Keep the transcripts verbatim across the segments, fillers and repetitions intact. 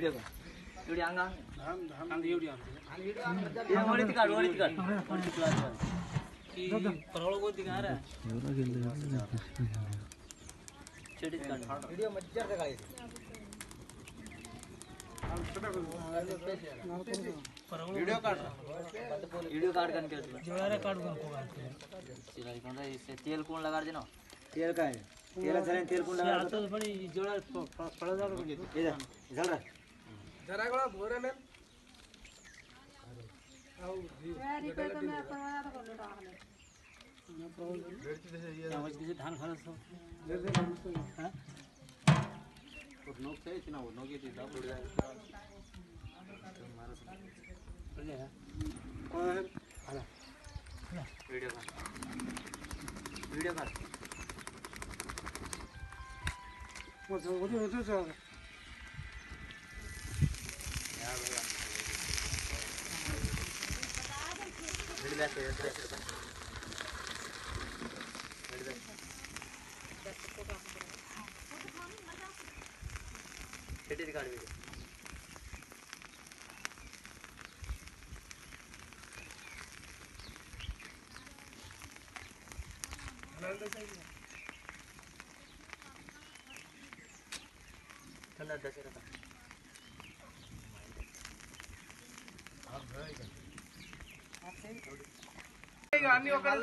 तेल कौन लगा देना तेल का है तेल चले तेल कौन लगा तो बड़ी जोड़ा पड़ा जा इधर चल रहा जरा गोला बोरे में आओ रिपेयर करना पड़ेगा तो कर लो डाल धान खाना सो हां और नोक से इतना वो नोक ये दाब उड़ जाएगा मारो चल जाएगा कौन है वीडियो कर वीडियो कर वो तो वो तो तो यार भैया बैठ बैठ बैठ बैठ बैठ बैठ रिकॉर्ड वीडियो ठंडा दस रहता आप भाई गानी ओकर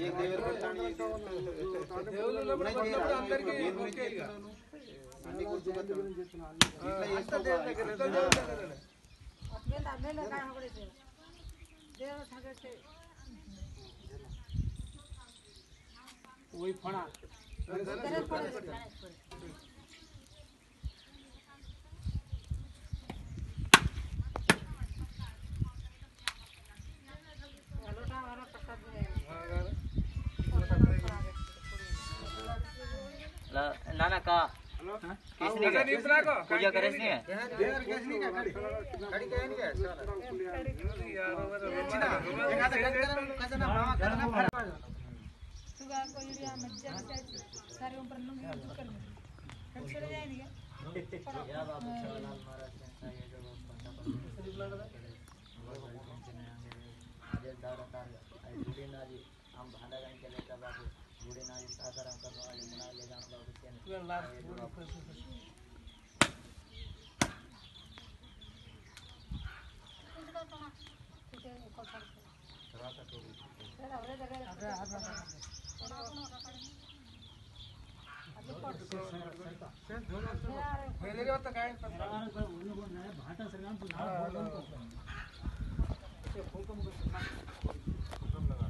एक देवर पठानी एक देवर अंदर के निकलेगा अन्य कुछ बात नहीं इतना देर तक रहता अपने दाने लगा हो गए देव ठाकुर से वही फणा तरफ पड़े हलोटा हमारा पक्का है ला नाना का हेलो कैसे निकला को पूजा करे नहीं है यार कैसे नहीं गाड़ी गाड़ी कहे नहीं है यार एक आधा गंगा खजाना भावा करना को यूरिया मच्छर से सारे ऊपर लूंगी कुछ कर कर चले जाएंगे क्या बाबू लाल महाराज ने ये जो गुड़ीना जी हम भांडा गांव चले का बाबू गुड़ीना जी सागर हम करने वाले मना ले जाना बाबू के लाल मेरे होता काय भाटा सरगाम तो ना ये हुकुम को हुकुम लगा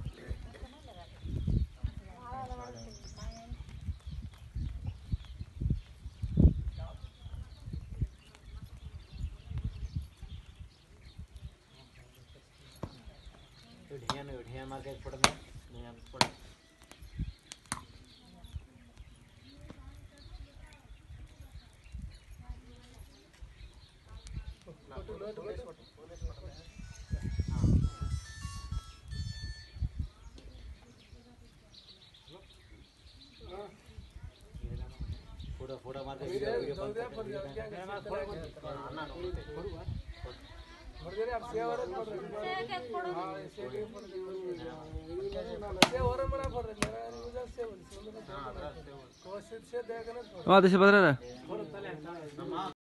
ढिया में ढिया मार के पड़ में ढिया पड़ फोड़ा फोड़ा मार के मर्दरे आप सेवा रत पड़ रहे हैं हां सेवा पड़ रहे हैं और मना पड़ रहे हैं मेरा सेवा सेवा कोशिश से देखना हां देश बदल रहा है